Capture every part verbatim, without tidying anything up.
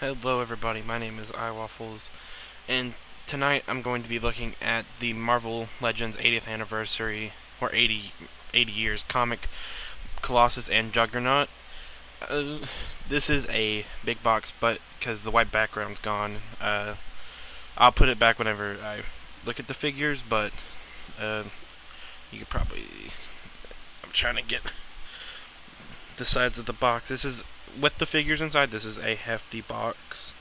Hello everybody, my name is iWaffles, and tonight I'm going to be looking at the Marvel Legends eightieth anniversary, or eighty, eighty years comic, Colossus and Juggernaut. Uh, this is a big box, but because the white background's gone, uh, I'll put it back whenever I look at the figures, but uh, you could probably... I'm trying to get the sides of the box. This is... with the figures inside, this is a hefty box.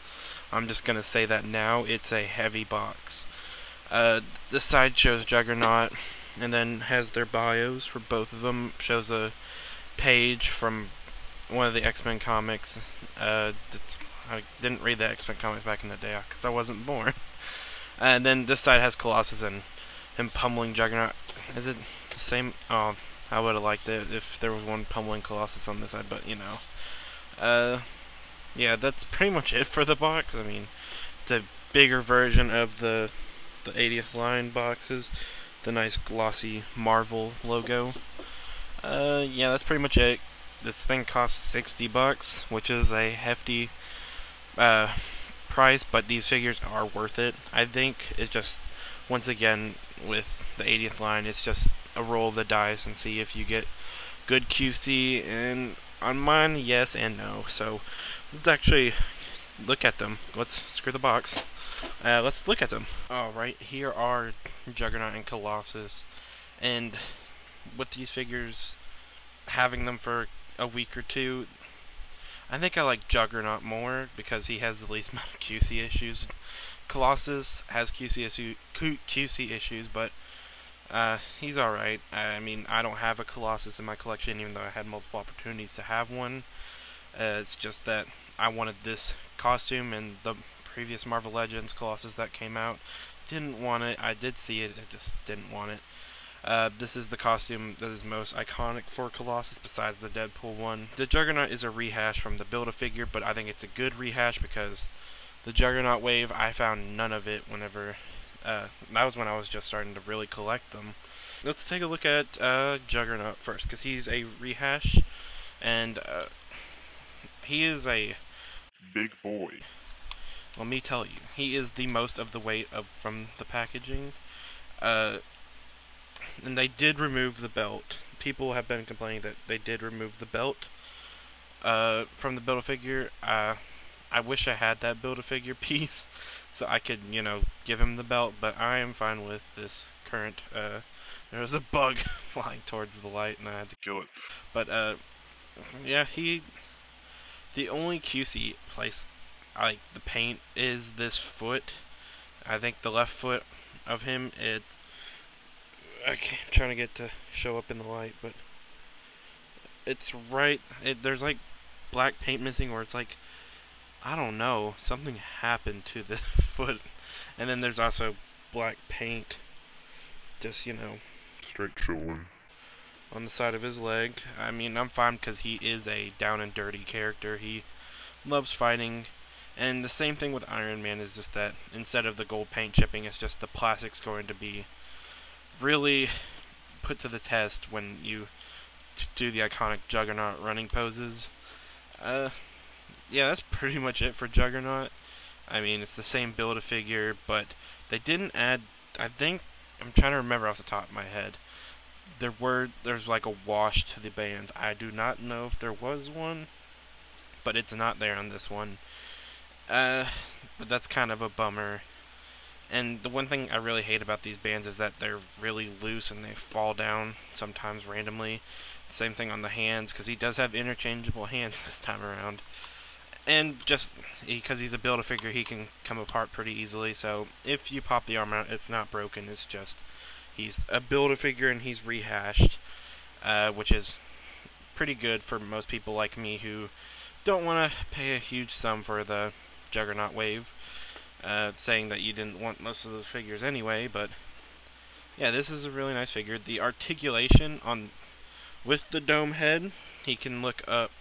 I'm just gonna say that now, it's a heavy box. Uh, this side shows Juggernaut, and then has their bios for both of them. Shows a page from one of the X-Men comics. Uh, I didn't read the X-Men comics back in the day, because I wasn't born. And then this side has Colossus and him pummeling Juggernaut. Is it the same? Oh, I would have liked it if there was one pummeling Colossus on this side, but you know. Uh, yeah, that's pretty much it for the box. I mean, it's a bigger version of the the eightieth line boxes. The nice glossy Marvel logo. Uh, yeah, that's pretty much it. This thing costs sixty bucks, which is a hefty uh, price, but these figures are worth it. I think it's just, once again, with the eightieth line, it's just a roll of the dice and see if you get good Q C. And on mine, yes and no. So let's actually look at them. Let's screw the box. Uh, let's look at them. Alright, here are Juggernaut and Colossus. And with these figures, having them for a week or two, I think I like Juggernaut more because he has the least amount of Q C issues. Colossus has Q C, issue, Q C issues, but Uh, he's alright. I mean, I don't have a Colossus in my collection, even though I had multiple opportunities to have one. Uh, it's just that I wanted this costume, and the previous Marvel Legends Colossus that came out, didn't want it. I did see it, I just didn't want it. Uh, this is the costume that is most iconic for Colossus, besides the Deadpool one. The Juggernaut is a rehash from the Build-A-Figure, but I think it's a good rehash because the Juggernaut wave, I found none of it whenever... Uh, that was when I was just starting to really collect them. Let's take a look at uh, Juggernaut first, because he's a rehash, and uh, he is a big boy. Let me tell you, he is the most of the weight of from the packaging, uh, and they did remove the belt. People have been complaining that they did remove the belt uh, from the Build-A-Figure. Uh, I wish I had that Build-A-Figure piece so I could, you know, give him the belt, but I am fine with this current, uh, there was a bug flying towards the light and I had to kill it. But, uh, yeah, he, the only Q C place I like the paint is this foot. I think the left foot of him, it's, I can't, I'm trying to get to show up in the light, but it's right, it, there's like black paint missing, or it's like, I don't know, something happened to the foot. And then there's also black paint, just, you know, straight showing on the side of his leg. I mean, I'm fine because he is a down and dirty character. He loves fighting, and the same thing with Iron Man is just that instead of the gold paint chipping, it's just the plastic's going to be really put to the test when you do the iconic Juggernaut running poses. Uh... Yeah, that's pretty much it for Juggernaut. I mean, it's the same Build-A-Figure, but they didn't add, I think, I'm trying to remember off the top of my head, there were, there's like a wash to the bands. I do not know if there was one, but it's not there on this one. Uh, but that's kind of a bummer. And the one thing I really hate about these bands is that they're really loose and they fall down sometimes randomly. Same thing on the hands, because he does have interchangeable hands this time around. And just because he's a Build-A-Figure, he can come apart pretty easily, so if you pop the arm out, it's not broken, it's just he's a Build-A-Figure and he's rehashed, uh, which is pretty good for most people like me who don't want to pay a huge sum for the Juggernaut wave, uh, saying that you didn't want most of the figures anyway, but yeah, this is a really nice figure. The articulation on with the dome head, he can look up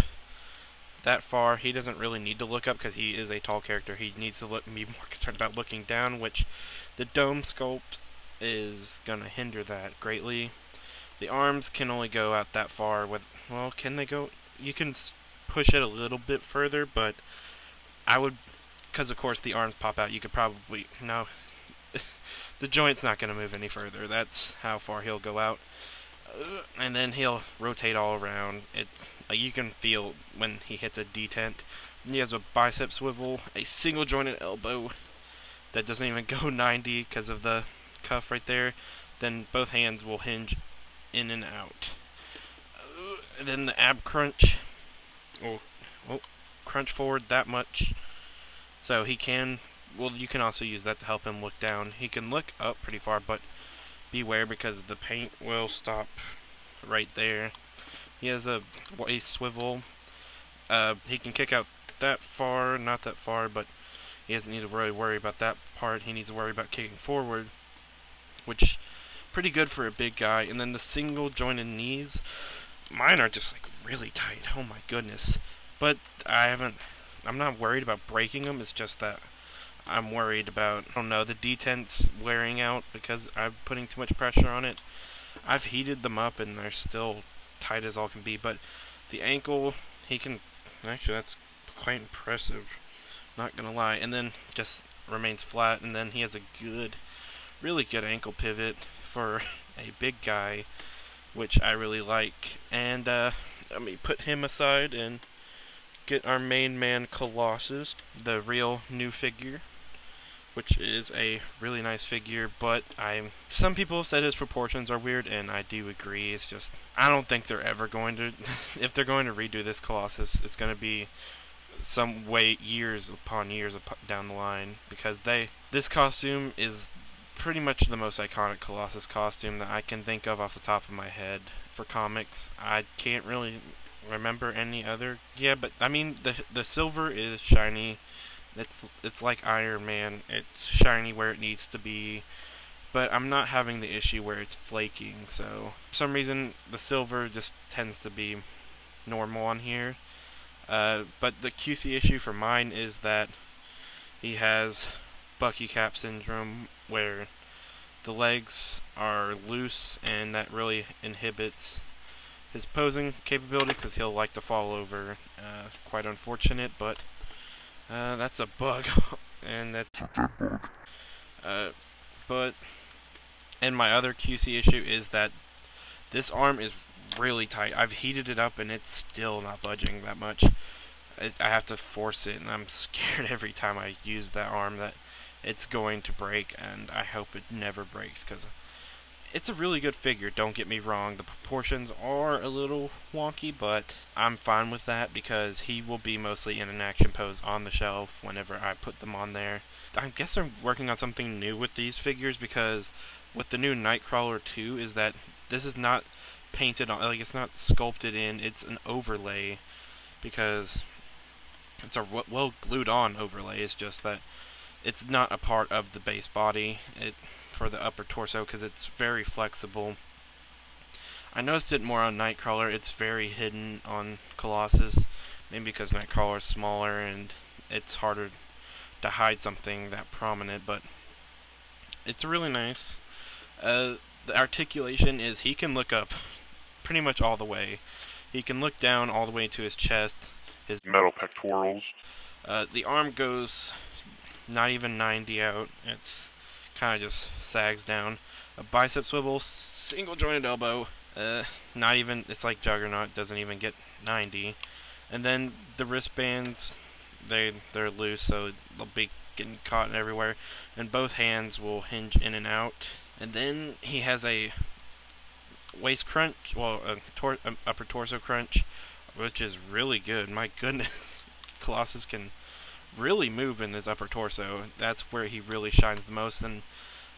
that far. He doesn't really need to look up because he is a tall character. He needs to look, be more concerned about looking down, which the dome sculpt is gonna hinder that greatly. The arms can only go out that far with, well, can they go, you can push it a little bit further, but I would, because of course the arms pop out, you could probably, no, the joint's not going to move any further. That's how far he'll go out. Uh, and then he'll rotate all around. It's, like, you can feel when he hits a detent. He has a bicep swivel, a single jointed elbow that doesn't even go ninety because of the cuff right there. Then both hands will hinge in and out. Uh, and then the ab crunch. Oh, oh, crunch forward that much. So he can, well, you can also use that to help him look down. He can look up pretty far, but beware because the paint will stop right there. He has a waist swivel. Uh, he can kick out that far, not that far, but he doesn't need to really worry about that part. He needs to worry about kicking forward, which pretty good for a big guy. And then the single jointed knees, mine are just like really tight. Oh my goodness. But I haven't, I'm not worried about breaking them. It's just that I'm worried about, I don't know, the detents wearing out because I'm putting too much pressure on it. I've heated them up and they're still tight as all can be. But the ankle, he can, actually that's quite impressive, not gonna lie. And then just remains flat, and then he has a good, really good ankle pivot for a big guy, which I really like. And uh, let me put him aside and get our main man Colossus, the real new figure, which is a really nice figure, but I some people have said his proportions are weird, and I do agree. It's just, I don't think they're ever going to, if they're going to redo this Colossus, it's going to be some way years upon years down the line, because they, this costume is pretty much the most iconic Colossus costume that I can think of off the top of my head for comics. I can't really remember any other. Yeah, but I mean the the silver is shiny. It's it's like Iron Man. It's shiny where it needs to be, but I'm not having the issue where it's flaking. So for some reason the silver just tends to be normal on here. Uh, but the Q C issue for mine is that he has Bucky Cap syndrome, where the legs are loose, and that really inhibits his posing capabilities because he'll like to fall over. Uh, quite unfortunate, but uh, that's a bug, and that's a bug. Uh, but and my other Q C issue is that this arm is really tight. I've heated it up, and it's still not budging that much. I, I have to force it, and I'm scared every time I use that arm that it's going to break, and I hope it never breaks because it's a really good figure, don't get me wrong. The proportions are a little wonky, but I'm fine with that because he will be mostly in an action pose on the shelf whenever I put them on there. I guess I'm working on something new with these figures because with the new Nightcrawler two is that this is not painted on, like it's not sculpted in, it's an overlay because it's a well glued on overlay. It's just that it's not a part of the base body. It for the upper torso because it's very flexible. I noticed it more on Nightcrawler. It's very hidden on Colossus, maybe because Nightcrawler is smaller and it's harder to hide something that prominent, but it's really nice. Uh, the articulation is he can look up pretty much all the way. He can look down all the way to his chest, his metal pectorals. Uh, the arm goes not even ninety out. It's kind of just sags down. A bicep swivel, single jointed elbow, uh, not even, it's like Juggernaut, doesn't even get ninety. And then the wristbands, they, they're loose, so they'll be getting caught everywhere. And both hands will hinge in and out. And then he has a waist crunch, well, a tor a upper torso crunch, which is really good. My goodness, Colossus can really move in his upper torso. That's where he really shines the most, and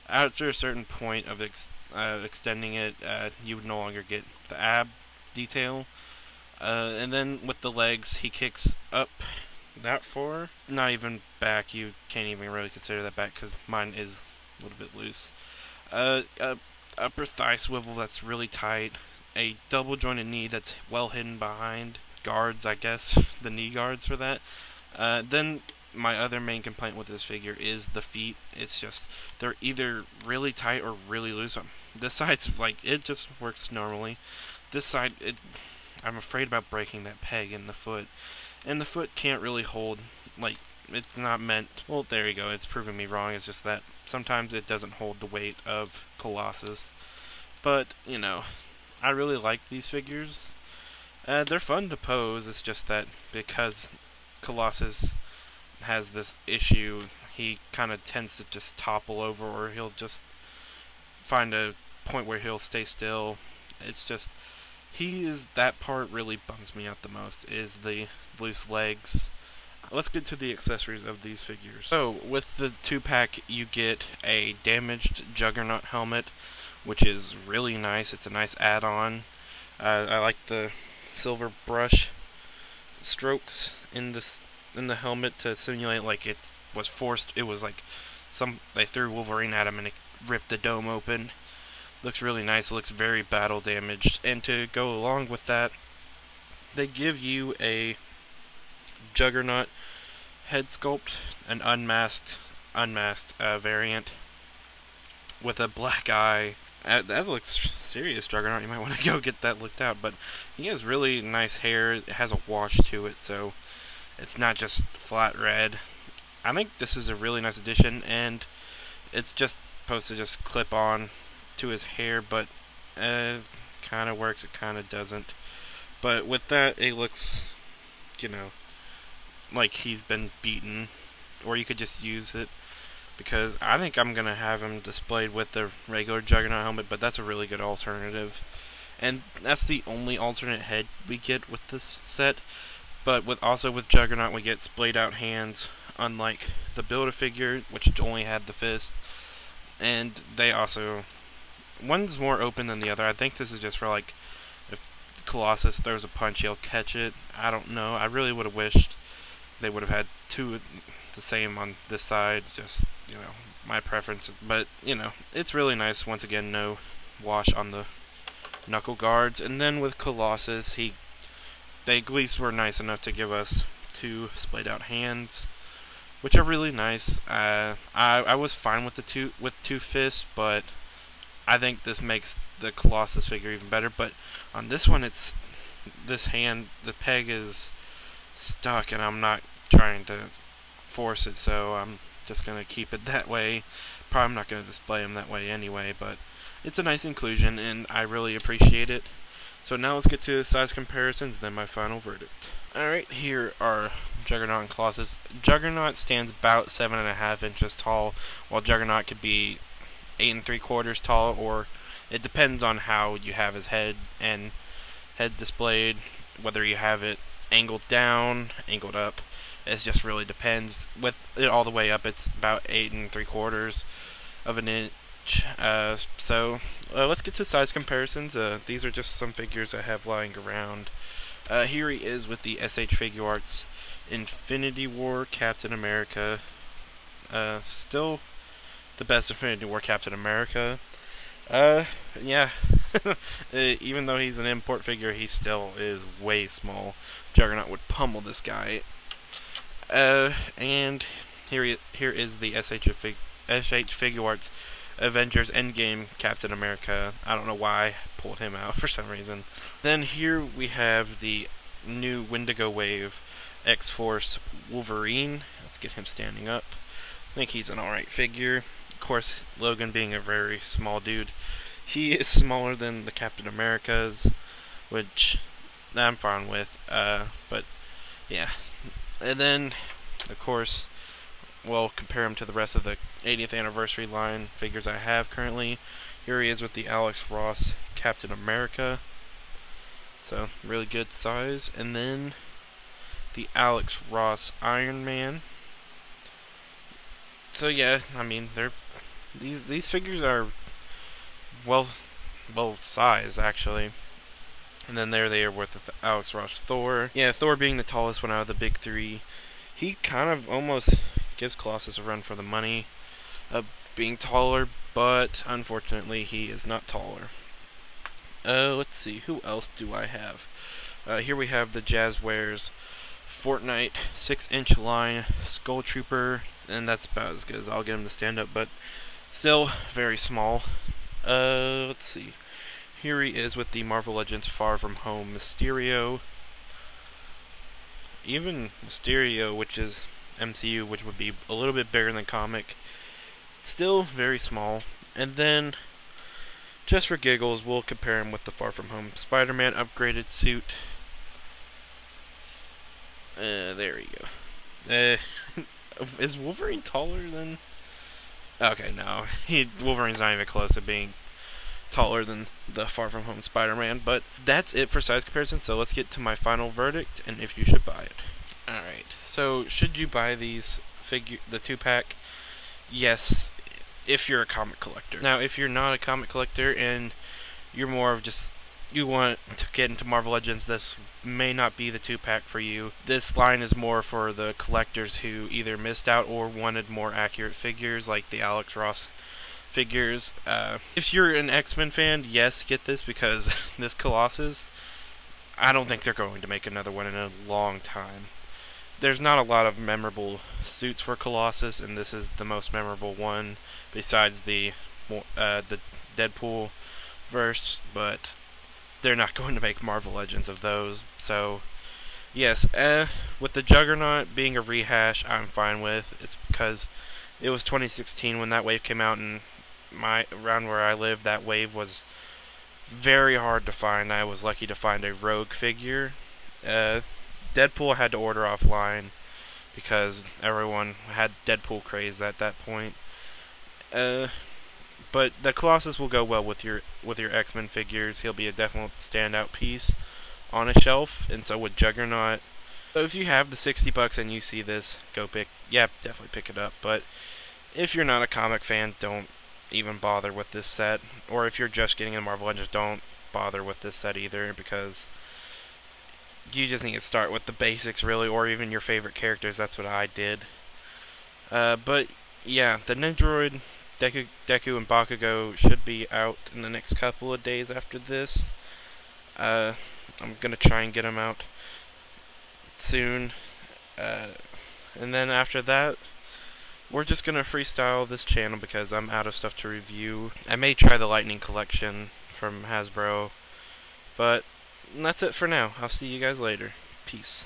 after a certain point of ex uh, extending it, uh, you would no longer get the ab detail. Uh, and then with the legs, he kicks up that far, not even back. You can't even really consider that back because mine is a little bit loose. Uh, uh, upper thigh swivel that's really tight, a double jointed knee that's well hidden behind guards, I guess, the knee guards for that. Uh, then my other main complaint with this figure is the feet. It's just, they're either really tight or really loose. This side's like, it just works normally. This side, it, I'm afraid about breaking that peg in the foot. And the foot can't really hold, like, it's not meant, well, there you go, it's proving me wrong, it's just that sometimes it doesn't hold the weight of Colossus. But, you know, I really like these figures. Uh, they're fun to pose, it's just that because Colossus has this issue, he kind of tends to just topple over, or he'll just find a point where he'll stay still. It's just, he is, that part really bums me out the most, is the loose legs. Let's get to the accessories of these figures. So, with the two-pack, you get a damaged Juggernaut helmet, which is really nice. It's a nice add-on. Uh, I like the silver brush strokes in the in the helmet to simulate like it was forced. It was like some they threw Wolverine at him and it ripped the dome open. Looks really nice. It looks very battle damaged. And to go along with that, they give you a Juggernaut head sculpt, an unmasked unmasked uh, variant with a black eye. Uh, that looks serious, Juggernaut. You might want to go get that looked out, but he has really nice hair. It has a wash to it, so it's not just flat red. I think this is a really nice addition, and it's just supposed to just clip on to his hair, but uh, it kind of works, it kind of doesn't. But with that, it looks, you know, like he's been beaten, or you could just use it, because I think I'm going to have him displayed with the regular Juggernaut helmet, but that's a really good alternative. And that's the only alternate head we get with this set, but with also with Juggernaut we get splayed out hands, unlike the Build-A-Figure, which only had the fist, and they also, one's more open than the other. I think this is just for like, if Colossus throws a punch he'll catch it. I don't know, I really would have wished they would have had two the same on this side, just, you know, my preference. But, you know, it's really nice. Once again, no wash on the knuckle guards. And then with Colossus, he, they at least were nice enough to give us two splayed out hands, which are really nice. Uh, I, I was fine with the two, with two fists, but I think this makes the Colossus figure even better. But on this one, it's, this hand, the peg is stuck, and I'm not trying to force it, so I'm just going to keep it that way. Probably not going to display him that way anyway, but it's a nice inclusion, and I really appreciate it. So now let's get to the size comparisons, then my final verdict. Alright, here are Juggernaut and Colossus. Juggernaut stands about seven and a half inches tall, while Juggernaut could be eight and three quarters tall, or it depends on how you have his head and head displayed, whether you have it angled down, angled up. It just really depends. With it all the way up, it's about eight and three quarters of an inch. Uh, so uh, let's get to size comparisons. Uh, these are just some figures I have lying around. Uh, here he is with the S H Figuarts Infinity War Captain America. Uh, still the best Infinity War Captain America. Uh, yeah. uh, even though he's an import figure, he still is way small. Juggernaut would pummel this guy. Uh, and here he, here is the S H Fig S H Figuarts Avengers Endgame Captain America. I don't know why I pulled him out for some reason. Then here we have the new Wendigo Wave X-Force Wolverine. Let's get him standing up. I think he's an alright figure. Of course, Logan being a very small dude, he is smaller than the Captain Americas, which I'm fine with. Uh, but yeah. And then, of course, we'll compare him to the rest of the eightieth anniversary line figures I have currently. Here he is with the Alex Ross Captain America. So, really good size. And then the Alex Ross Iron Man. So yeah, I mean, they're these these figures are well well sized actually. And then there they are with the Alex Ross Thor. Yeah, Thor being the tallest one out of the big three. He kind of almost gives Colossus a run for the money of being taller, but unfortunately he is not taller. Uh, let's see, who else do I have? Uh, here we have the Jazzwares Fortnite six inch line Skull Trooper, and that's about as good as I'll get him to stand up, but still very small. Uh, let's see. Here he is with the Marvel Legends Far From Home Mysterio. Even Mysterio, which is M C U, which would be a little bit bigger than comic. Still very small. And then, just for giggles, we'll compare him with the Far From Home Spider-Man upgraded suit. Uh, there we go. Uh, is Wolverine taller than... Okay, no. He, Wolverine's not even close to being taller than the Far From Home Spider-Man. But that's it for size comparison, so let's get to my final verdict and if you should buy it. Alright, so should you buy these figure, the two-pack? Yes, if you're a comic collector. Now, if you're not a comic collector and you're more of just... you want to get into Marvel Legends, this may not be the two-pack for you. This line is more for the collectors who either missed out or wanted more accurate figures, like the Alex Ross figures. Uh, if you're an X-Men fan, yes, get this, because this Colossus, I don't think they're going to make another one in a long time. There's not a lot of memorable suits for Colossus, and this is the most memorable one, besides the, uh, the Deadpool verse, but... they're not going to make Marvel Legends of those, so yes. Uh, with the Juggernaut being a rehash, I'm fine with. It's because it was twenty sixteen when that wave came out, and my around where I live, that wave was very hard to find. I was lucky to find a rogue figure. Uh, Deadpool had to order offline because everyone had Deadpool craze at that point. Uh, But the Colossus will go well with your with your X-Men figures. He'll be a definite standout piece on a shelf, and so would Juggernaut. So if you have the sixty bucks and you see this, go pick. Yeah, definitely pick it up. But if you're not a comic fan, don't even bother with this set. Or if you're just getting into Marvel Legends, don't bother with this set either, because you just need to start with the basics, really, or even your favorite characters. That's what I did. Uh, but yeah, the Nidroid... Deku, Deku and Bakugo should be out in the next couple of days after this. Uh, I'm going to try and get them out soon. Uh, and then after that, we're just going to freestyle this channel because I'm out of stuff to review. I may try the Lightning Collection from Hasbro. But that's it for now. I'll see you guys later. Peace.